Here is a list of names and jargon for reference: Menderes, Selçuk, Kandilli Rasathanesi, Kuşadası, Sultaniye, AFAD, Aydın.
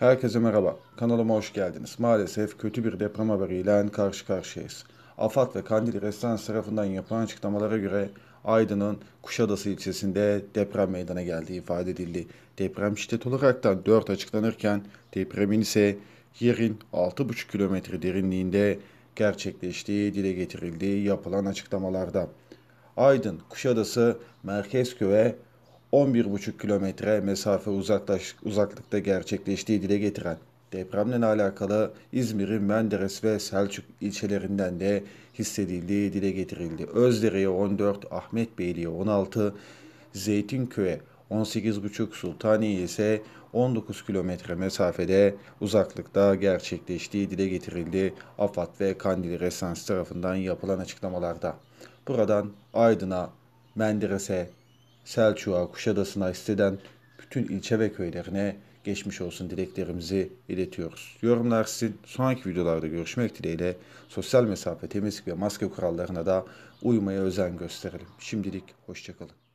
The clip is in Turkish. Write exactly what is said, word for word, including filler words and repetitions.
Herkese merhaba, kanalıma hoş geldiniz. Maalesef kötü bir deprem haberiyle karşı karşıyayız. AFAD ve Kandilli Rasathanesi tarafından yapılan açıklamalara göre Aydın'ın Kuşadası ilçesinde deprem meydana geldiği ifade edildi. Deprem şiddet olaraktan dört açıklanırken depremin ise yerin altı buçuk kilometre derinliğinde gerçekleştiği dile getirildi yapılan açıklamalarda. Aydın, Kuşadası, Merkezköy'e on bir buçuk kilometre mesafe uzaklaş, uzaklıkta gerçekleştiği dile getiren depremle alakalı İzmir'in Menderes ve Selçuk ilçelerinden de hissedildiği dile getirildi. Özdere'ye on dört, Ahmetbeyli'ye on altı, Zeytinköy'e on sekiz buçuk, Sultaniye ise on dokuz kilometre mesafede uzaklıkta gerçekleştiği dile getirildi AFAD ve Kandilli Rasathanesi tarafından yapılan açıklamalarda. Buradan Aydın'a, Menderes'e, Selçuk'a, Kuşadası'na hisseden bütün ilçe ve köylerine geçmiş olsun dileklerimizi iletiyoruz. Yorumlar sizin. Sonraki videolarda görüşmek dileğiyle sosyal mesafe, temizlik ve maske kurallarına da uymaya özen gösterelim. Şimdilik hoşça kalın.